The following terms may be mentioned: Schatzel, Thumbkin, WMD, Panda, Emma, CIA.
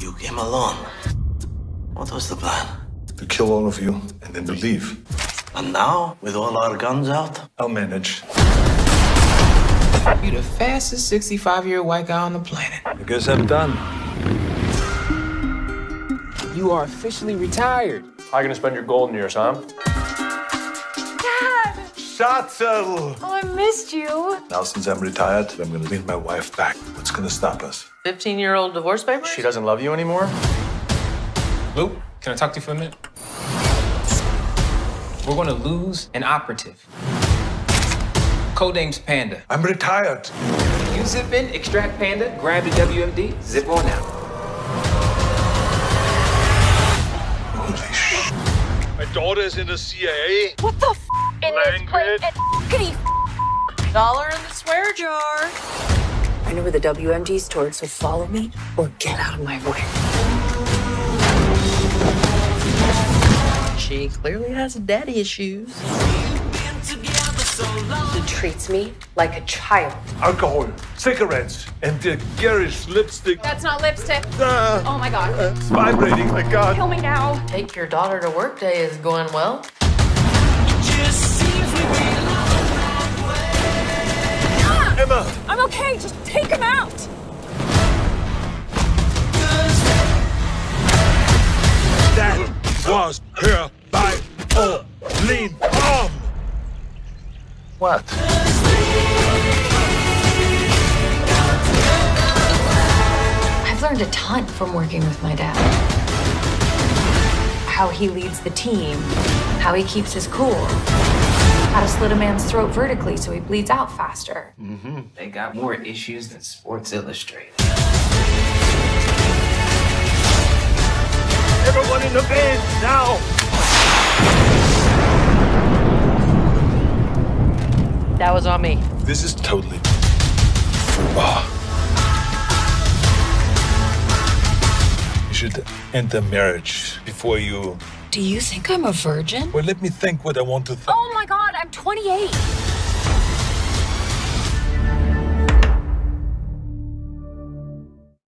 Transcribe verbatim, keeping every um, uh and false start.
You came alone. What was the plan? To kill all of you and then to leave. And now, with all our guns out? I'll manage. You're the fastest sixty-five-year-old white guy on the planet. I guess I'm done. You are officially retired. How are you gonna spend your golden years, huh? Dad! Schatzel! Oh, I missed you. Now, since I'm retired, I'm gonna need my wife back. What's gonna stop us? fifteen-year-old divorce papers? She doesn't love you anymore? Lou, can I talk to you for a minute? We're gonna lose an operative. Codename's Panda. I'm retired. You zip in, extract Panda, grab the W M D, zip on out. Holy shit. My daughter is in the C I A. What the f in Language. This place? Dollar in the swear jar. I know where the W M D's toward, so follow me or get out of my way. She clearly has daddy issues. He treats me like a child. Alcohol, cigarettes, and the garish lipstick. That's not lipstick. Uh, oh my God. Uh, it's vibrating, my God. Kill me now. Take your daughter to work day is going well. Ah! Emma! I'm okay, just take him out. That was her violin arm. What? I've learned a ton from working with my dad. How he leads the team, how he keeps his cool, how to slit a man's throat vertically so he bleeds out faster. Mm-hmm. They got more issues than Sports Illustrated. Everyone in the bed now! That was on me. This is totally... Oh. You should end the marriage before you... Do you think I'm a virgin? Well, let me think what I want to think. Oh my God, I'm twenty-eight.